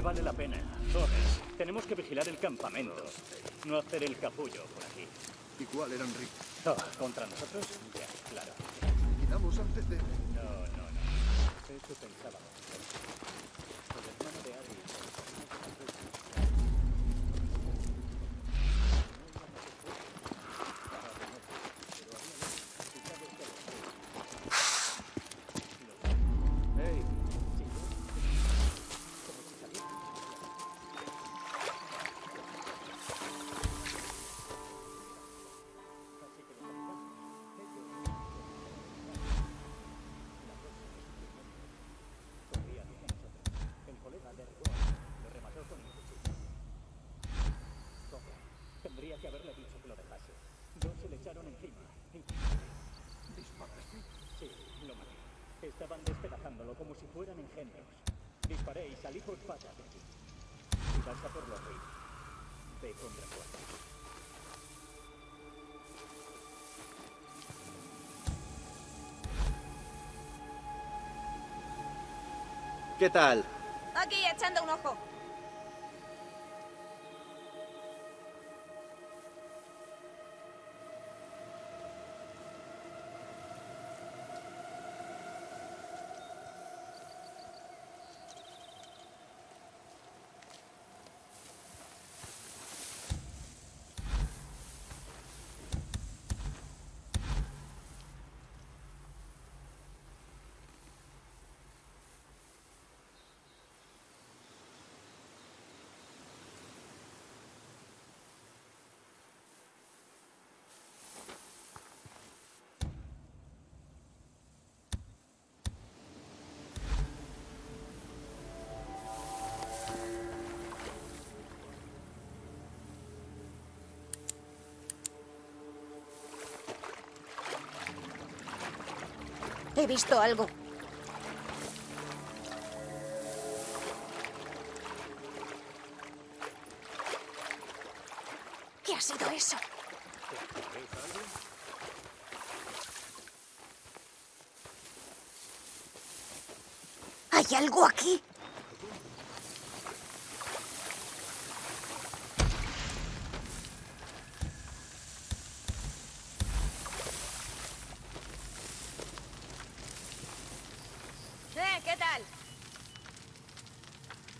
me vale la pena. Torres, tenemos que vigilar el campamento. No hacer el capullo por aquí. ¿Y cuál era, Enrique? Oh, ¿contra nosotros? Ya, claro. Quedamos antes de... No. Eso pensábamos. El hermano de Addy... Estaban despedazándolo como si fueran engendros. Disparé y salí por patas de aquí. Si vas a por los ríos, ve contra cuatro. ¿Qué tal? Aquí echando un ojo. He visto algo. ¿Qué ha sido eso? ¿Hay algo aquí?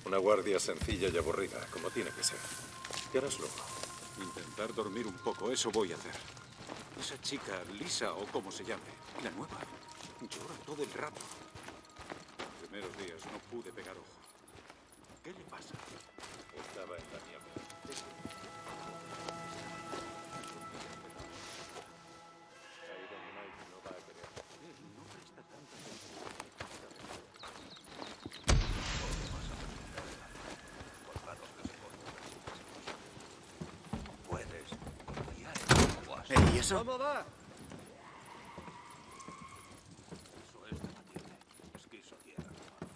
Una guardia sencilla y aburrida, como tiene que ser. ¿Qué harás luego? Intentar dormir un poco, eso voy a hacer. Esa chica, Lisa o como se llame, la nueva, llora todo el rato. Los primeros días no pude pegar ojo. ¿Qué le pasa? Estaba en la nieve. ¿Cómo va? Eso es debatible. Esquizo tierra. Con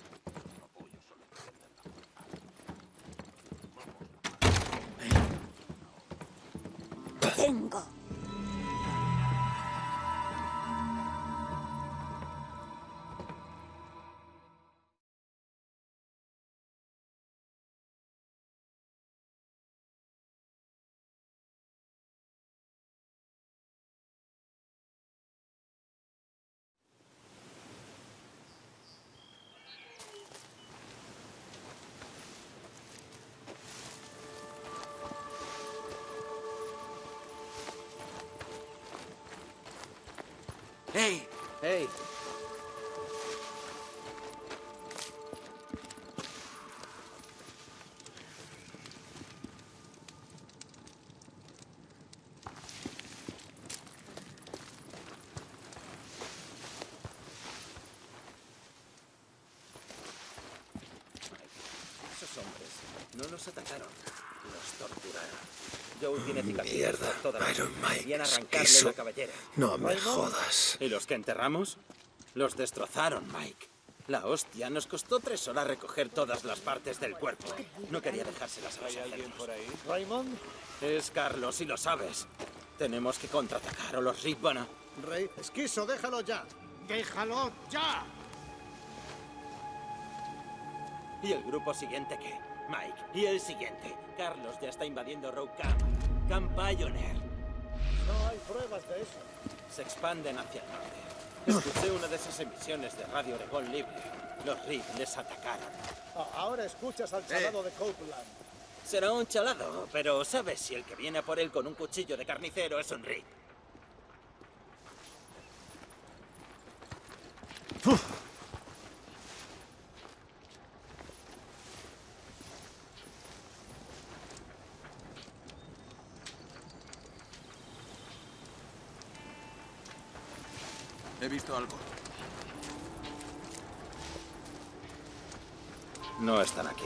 apoyo solo entienden la. Tengo. ¡Hey! ¡Hey! Esos hombres no nos atacaron, nos torturaron. Joe tiene cicatrices por toda la vida. Iron Mike, Esquizo. No me jodas. ¿Y los que enterramos? Los destrozaron, Mike. La hostia nos costó 3 horas recoger todas las partes del cuerpo. No quería dejárselas a los enfermos. ¿Hay alguien por ahí? ¿Raymond? Es Carlos, y lo sabes. Tenemos que contraatacar o los Rick van a... Rey, Esquizo, déjalo ya. ¡Déjalo ya! ¿Y el grupo siguiente qué? Mike. Y el siguiente. Carlos ya está invadiendo Rogue Camp. Camp Pioneer. No hay pruebas de eso. Se expanden hacia el norte. Escuché una de esas emisiones de Radio Oregón Libre. Los Reed les atacaron. Oh, ahora escuchas al chalado de Copeland. Será un chalado, pero ¿sabes si el que viene a por él con un cuchillo de carnicero es un Reed? He visto algo. No están aquí.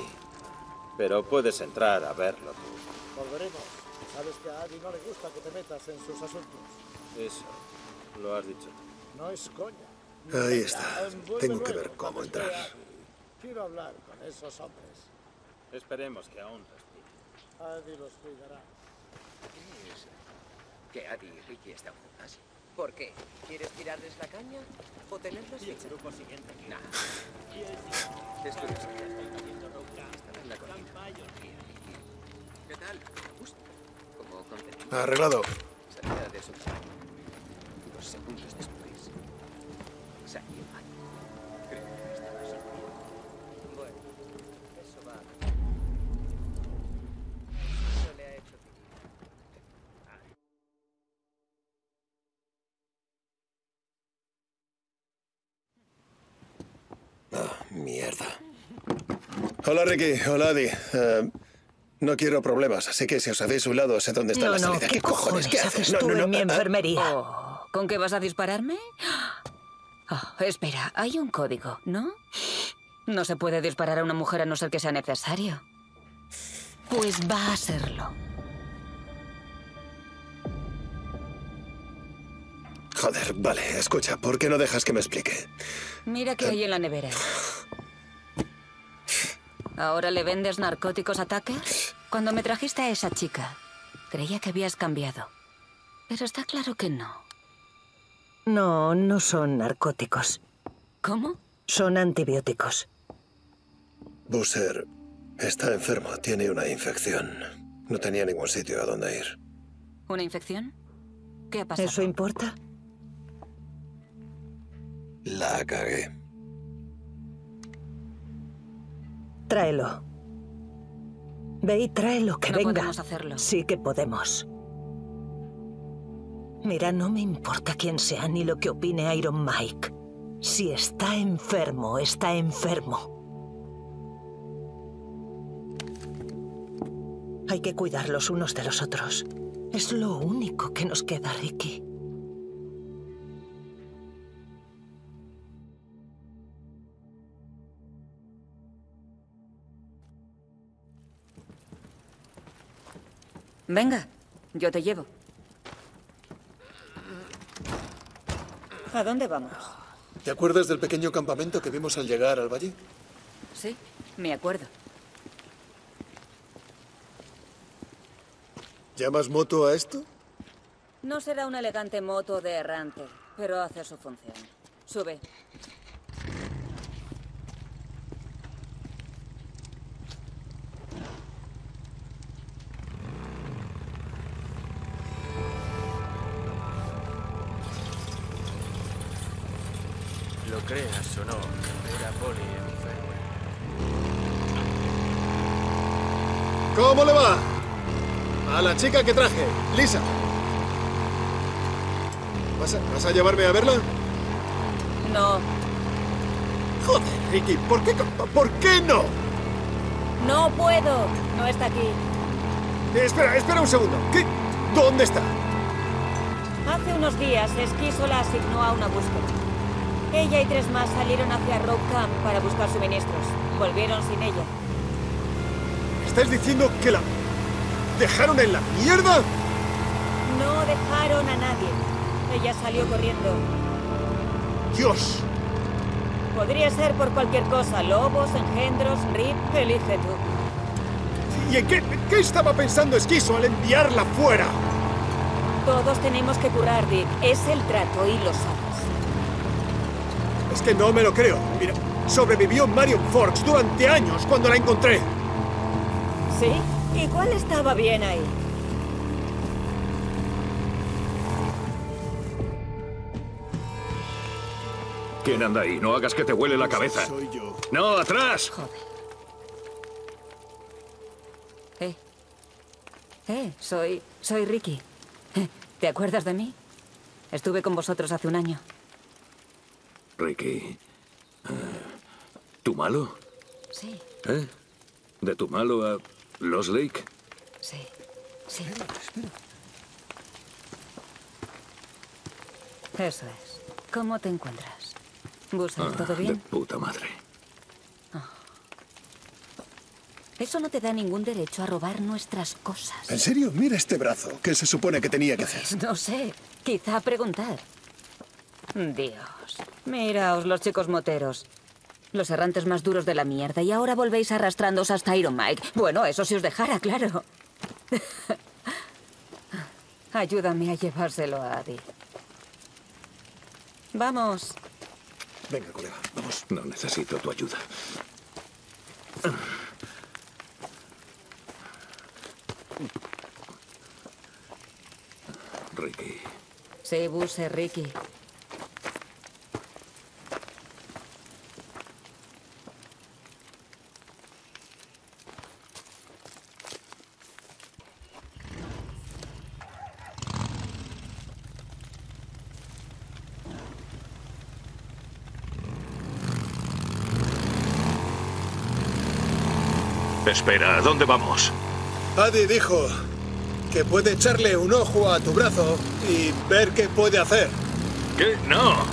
Pero puedes entrar a verlo tú. Volveremos. Sabes que a Addy no le gusta que te metas en sus asuntos. Eso. Lo has dicho. No es coña. Ahí está. Tengo que ver cómo entrar. Quiero hablar con esos hombres. Esperemos que aún respiren. Addy los cuidará. ¿Qué es? ¿Que Addy y Rikki están juntas? ¿Por qué? ¿Quieres tirarles la caña o tenerlos fichados? El grupo siguiente. Nah. Es curioso. Están en la colina. ¿Qué tal? Justo. Como concepto. Arreglado. Salida de su casa. 2 segundos después. Salí en mano. Creo que estaba sorprendido. Bueno, eso va. Eso le ha hecho. Mierda. Hola, Rikki. Hola, Addy. No quiero problemas, así que si os hacéis un lado, sé dónde está la salida. No, ¿qué cojones haces tú en mi enfermería? ¿Con qué vas a dispararme? Oh, espera, hay un código, ¿no? No se puede disparar a una mujer a no ser que sea necesario. Pues va a serlo. Joder, vale, escucha, ¿por qué no dejas que me explique? Mira qué hay en la nevera. ¿Ahora le vendes narcóticos a Tucker? Cuando me trajiste a esa chica, creía que habías cambiado. Pero está claro que no. No, no son narcóticos. ¿Cómo? Son antibióticos. Boozer está enfermo, tiene una infección. No tenía ningún sitio a donde ir. ¿Una infección? ¿Qué ha pasado? ¿Eso importa? La cagué. Tráelo. Ve y tráelo, que venga. No podemos hacerlo. Sí que podemos. Mira, no me importa quién sea ni lo que opine Iron Mike. Si está enfermo, está enfermo. Hay que cuidar los unos de los otros. Es lo único que nos queda, Rikki. Venga, yo te llevo. ¿A dónde vamos? ¿Te acuerdas del pequeño campamento que vimos al llegar al valle? Sí, me acuerdo. ¿Llamas moto a esto? No será una elegante moto de errante, pero hace su función. Sube. Lo creas o no, era Poli enfermo. ¿Cómo le va? A la chica que traje, Lisa. ¿Vas a llevarme a verla? No. Joder, Rikki, ¿por qué no? No puedo. No está aquí. Espera un segundo. ¿Qué? ¿Dónde está? Hace unos días, Esquizo la asignó a una búsqueda. Ella y 3 más salieron hacia Rock Camp para buscar suministros. Volvieron sin ella. ¿Estás diciendo que la dejaron en la mierda? No dejaron a nadie. Ella salió corriendo. ¡Dios! Podría ser por cualquier cosa. Lobos, engendros, Rip, elige tú. ¿Y en qué estaba pensando Esquizo al enviarla fuera? Todos tenemos que curar, Dick. Es el trato y lo sabes. Es que no me lo creo. Mira, sobrevivió Marion Forks durante años cuando la encontré. ¿Sí? Igual estaba bien ahí. ¿Quién anda ahí? No hagas que te huele la cabeza. Soy yo. ¡No, atrás! Joder. Soy Rikki. ¿Te acuerdas de mí? Estuve con vosotros hace un año. Rikki... ¿Tu malo? Sí. ¿Eh? ¿De tu malo a Lost Lake? Sí, sí. Eso es. ¿Cómo te encuentras? Boozer, ¿todo bien? De puta madre. Eso no te da ningún derecho a robar nuestras cosas. ¿En serio? Mira este brazo. ¿Qué se supone que tenía que hacer? No sé. Quizá preguntar. Dios. Miraos, los chicos moteros. Los errantes más duros de la mierda. Y ahora volvéis arrastrándoos hasta Iron Mike. Bueno, eso si os dejara, claro. Ayúdame a llevárselo a Addy. Vamos. Venga, colega, vamos. No necesito tu ayuda. Rikki. Sí, Boozer, Rikki. Espera, ¿a dónde vamos? Addy dijo que puede echarle un ojo a tu brazo y ver qué puede hacer. ¿Qué? No.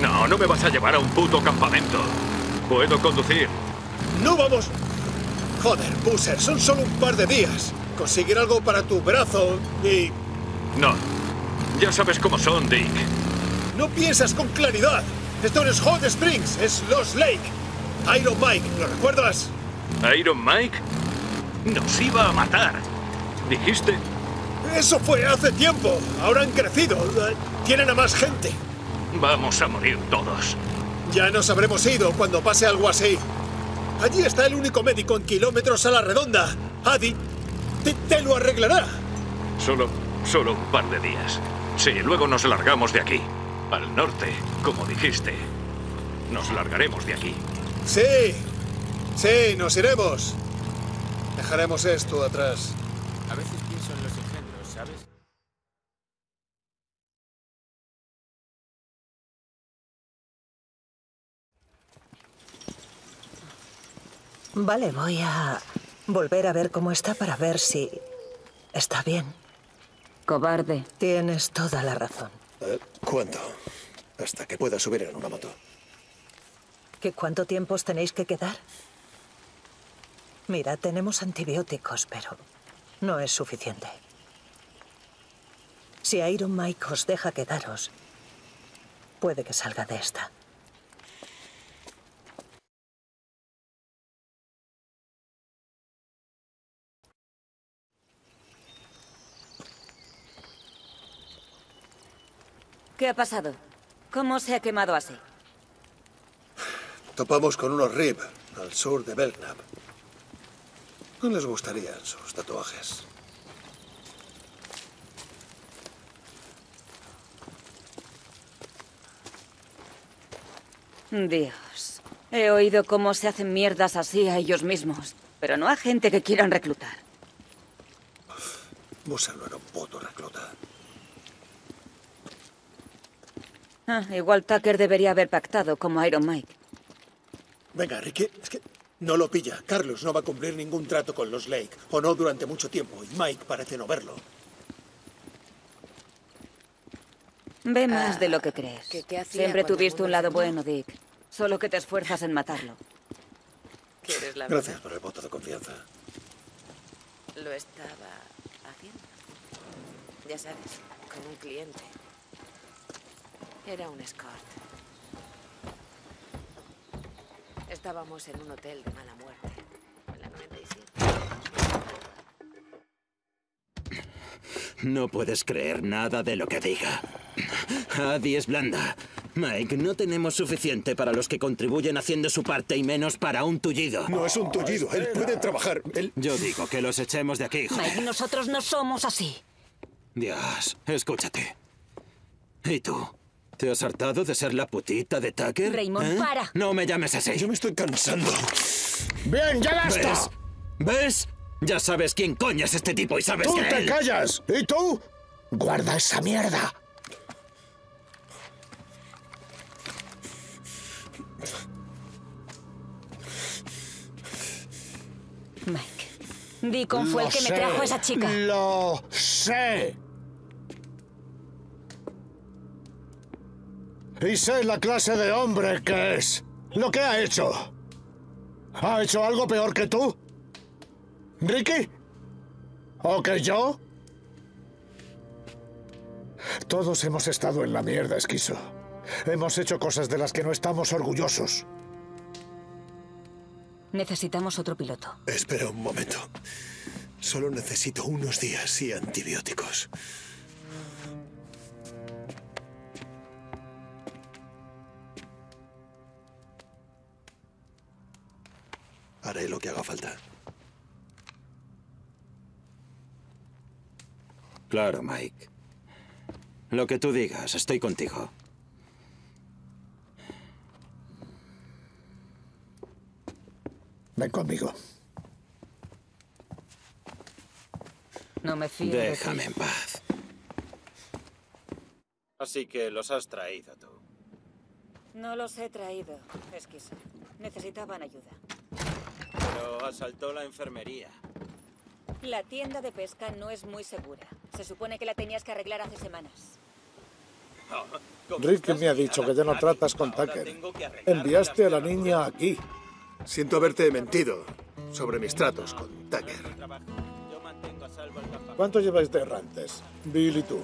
No, no me vas a llevar a un puto campamento. Puedo conducir. No vamos... Joder, Boozer, son solo un par de días. Conseguir algo para tu brazo y... No. Ya sabes cómo son, Dick. No piensas con claridad. Esto no es Hot Springs, es Lost Lake. Iron Mike, ¿lo recuerdas? ¿Iron Mike? Nos iba a matar. ¿Dijiste...? Eso fue hace tiempo. Ahora han crecido. Tienen a más gente. Vamos a morir todos. Ya nos habremos ido cuando pase algo así. Allí está el único médico en kilómetros a la redonda. Addy, te lo arreglará. Solo un par de días. Sí, luego nos largamos de aquí. Al norte, como dijiste. Nos largaremos de aquí. Sí. Sí, nos iremos. Dejaremos esto atrás. A veces pienso en los ejemplos, ¿sabes? Vale, voy a volver a ver cómo está para ver si está bien. Cobarde. Tienes toda la razón. ¿Cuánto? Hasta que pueda subir en una moto. ¿Qué cuánto tiempo os tenéis que quedar? Mira, tenemos antibióticos, pero... no es suficiente. Si Iron Mike os deja quedaros, puede que salga de esta. ¿Qué ha pasado? ¿Cómo se ha quemado así? Topamos con unos rib al sur de Belknap. No les gustarían sus tatuajes. Dios, he oído cómo se hacen mierdas así a ellos mismos, pero no a gente que quieran reclutar. Boozer no era un puto recluta. Igual Tucker debería haber pactado como Iron Mike. Venga, Rikki, es que... No lo pilla. Carlos no va a cumplir ningún trato con los Lake, o no durante mucho tiempo, y Mike parece no verlo. Ve más de lo que crees. Siempre tuviste un lado bueno, Dick. Solo que te esfuerzas en matarlo. Gracias por el voto de confianza. Lo estaba haciendo. Ya sabes, con un cliente. Era un escort. Estábamos en un hotel de mala muerte, en la 97. No puedes creer nada de lo que diga. Addy es blanda. Mike, no tenemos suficiente para los que contribuyen haciendo su parte y menos para un tullido. No es un tullido, él puede trabajar. Él... Yo digo que los echemos de aquí, joder. Mike, nosotros no somos así. Dios, escúchate. ¿Y tú? ¿Te has hartado de ser la putita de Tucker? Raymond, ¿eh? Para. No me llames así. Yo me estoy cansando. Bien, ya basta. ¿Ves? Ya sabes quién coño es este tipo y sabes que él... ¡Tú te callas! ¿Y tú? Guarda esa mierda. Mike, Deacon fue el que me trajo a esa chica. ¡Lo sé! Y sé la clase de hombre que es. Lo que ha hecho. ¿Ha hecho algo peor que tú? ¿Rikki? ¿O que yo? Todos hemos estado en la mierda, Esquizo. Hemos hecho cosas de las que no estamos orgullosos. Necesitamos otro piloto. Espera un momento. Solo necesito unos días y antibióticos. Haré lo que haga falta. Claro, Mike. Lo que tú digas, estoy contigo. Ven conmigo. No me fío. Déjame en paz. Así que los has traído tú. No los he traído, Esquizo. Necesitaban ayuda. Pero asaltó la enfermería. La tienda de pesca no es muy segura. Se supone que la tenías que arreglar hace semanas. Rikki me ha dicho que ya no tratas con Tucker. Enviaste a la niña aquí. Siento haberte mentido sobre mis tratos con Tucker. ¿Cuánto lleváis de errantes, Bill y tú?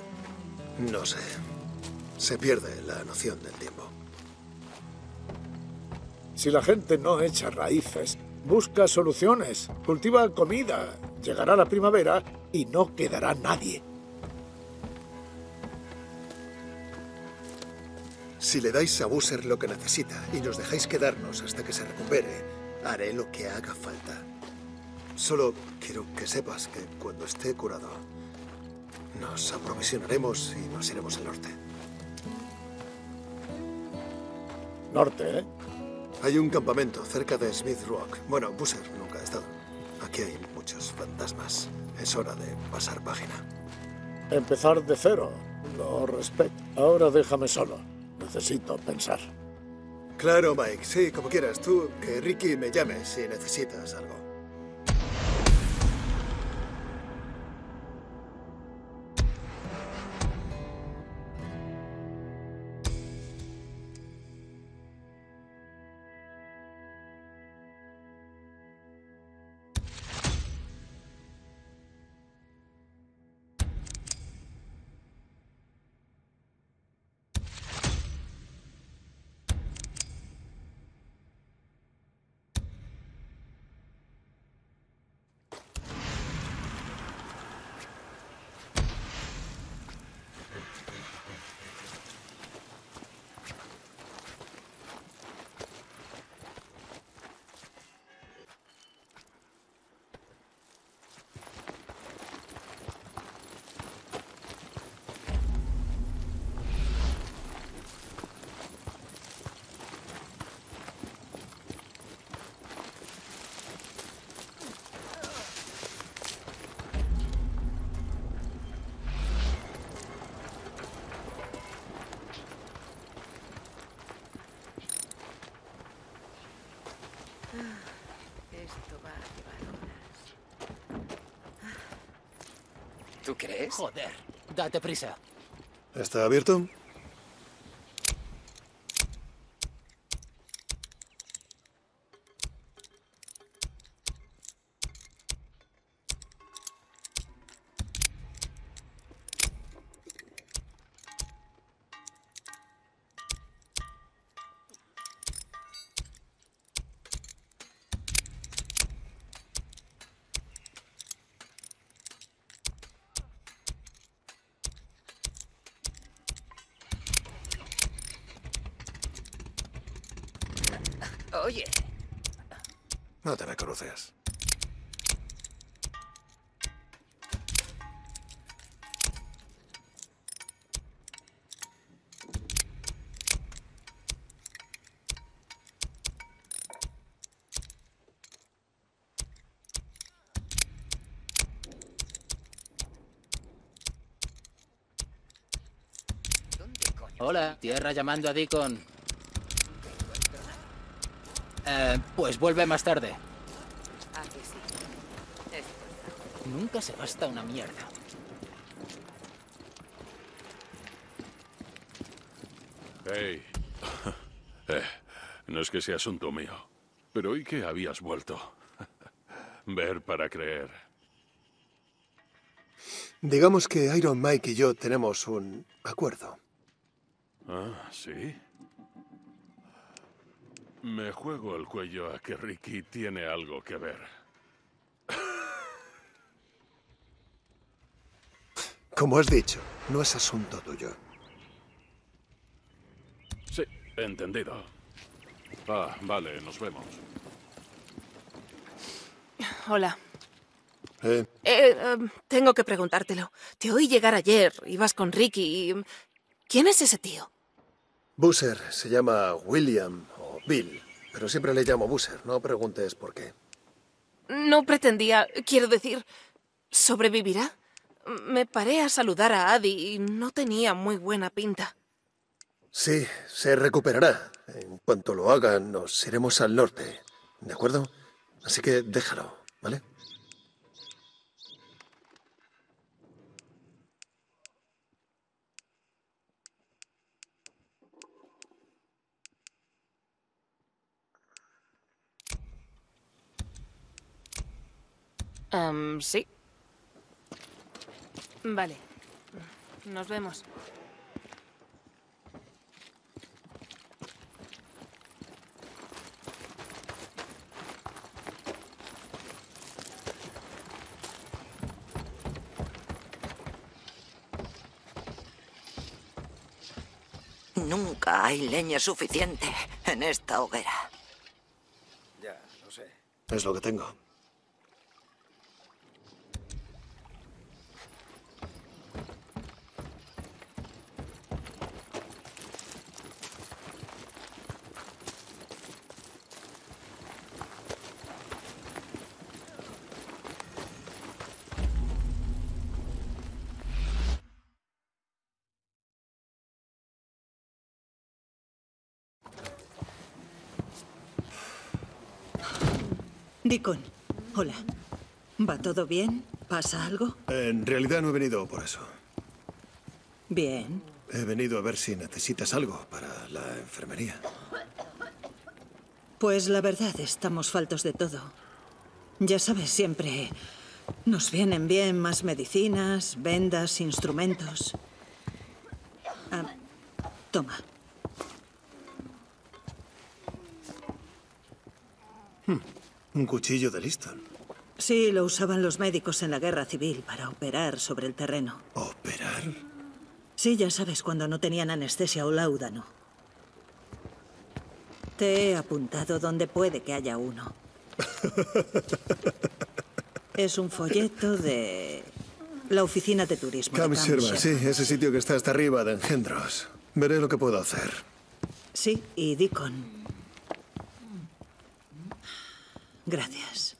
No sé. Se pierde la noción del tiempo. Si la gente no echa raíces, busca soluciones, cultiva comida, llegará la primavera y no quedará nadie. Si le dais a Boozer lo que necesita y nos dejáis quedarnos hasta que se recupere, haré lo que haga falta. Solo quiero que sepas que cuando esté curado, nos aprovisionaremos y nos iremos al norte. Norte, ¿eh? Hay un campamento cerca de Smith Rock. Bueno, Boozer nunca ha estado. Aquí hay muchos fantasmas. Es hora de pasar página. Empezar de cero. Lo respeto. Ahora déjame solo. Necesito pensar. Claro, Mike. Sí, como quieras. Tú, que Rikki me llame si necesitas algo. ¿Tú crees? Joder, date prisa. ¿Está abierto? Oye. No te me cruces. Hola, Tierra llamando a Deacon. Pues vuelve más tarde. Ah, que sí. Es... Nunca se basta una mierda. Hey. No es que sea asunto mío, pero hoy que habías vuelto. Ver para creer. Digamos que Iron Mike y yo tenemos un acuerdo. Ah, ¿sí? Me juego el cuello a que Rikki tiene algo que ver. Como has dicho, no es asunto tuyo. Sí, entendido. Ah, vale, nos vemos. Hola. Tengo que preguntártelo. Te oí llegar ayer, ibas con Rikki y... ¿Quién es ese tío? Boozer, se llama William o Bill, pero siempre le llamo Boozer, no preguntes por qué. No pretendía, quiero decir, ¿sobrevivirá? Me paré a saludar a Addy y no tenía muy buena pinta. Sí, se recuperará. En cuanto lo haga, nos iremos al norte, ¿de acuerdo? Así que déjalo, ¿vale? Sí. Vale. Nos vemos. Nunca hay leña suficiente en esta hoguera. Ya, lo sé. Es lo que tengo. Deacon, hola. ¿Va todo bien? ¿Pasa algo? En realidad no he venido por eso. Bien. He venido a ver si necesitas algo para la enfermería. Pues la verdad, estamos faltos de todo. Ya sabes, siempre nos vienen bien más medicinas, vendas, instrumentos. Ah, toma. ¿Un cuchillo de Liston? Sí, lo usaban los médicos en la guerra civil para operar sobre el terreno. ¿Operar? Sí, ya sabes, cuando no tenían anestesia o láudano. Te he apuntado donde puede que haya uno. Es un folleto de la oficina de turismo. Camp Sherva, sí, ese sitio que está hasta arriba de engendros. Veré lo que puedo hacer. Sí, y Deacon... Gracias.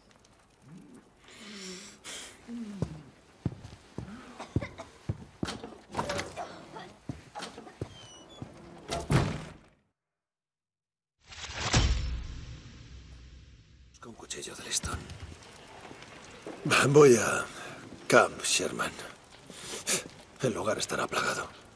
Busca un cuchillo de Liston. Voy a Camp Sherman. El lugar estará plagado.